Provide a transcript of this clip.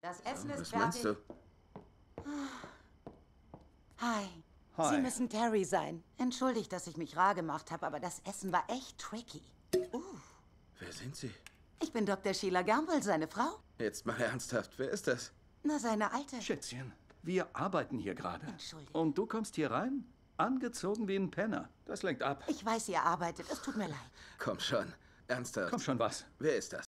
Das Essen ist fertig. Hi. Sie müssen Terry sein. Entschuldigt, dass ich mich rar gemacht habe, aber das Essen war echt tricky. Wer sind Sie? Ich bin Dr. Sheila Gamble, seine Frau. Jetzt mal ernsthaft, wer ist das? Na, seine Alte. Schätzchen, wir arbeiten hier gerade. Entschuldigung. Und du kommst hier rein? Angezogen wie ein Penner. Das lenkt ab. Ich weiß, ihr arbeitet. Es tut mir leid. Komm schon. Ernsthaft. Komm schon, was? Wer ist das?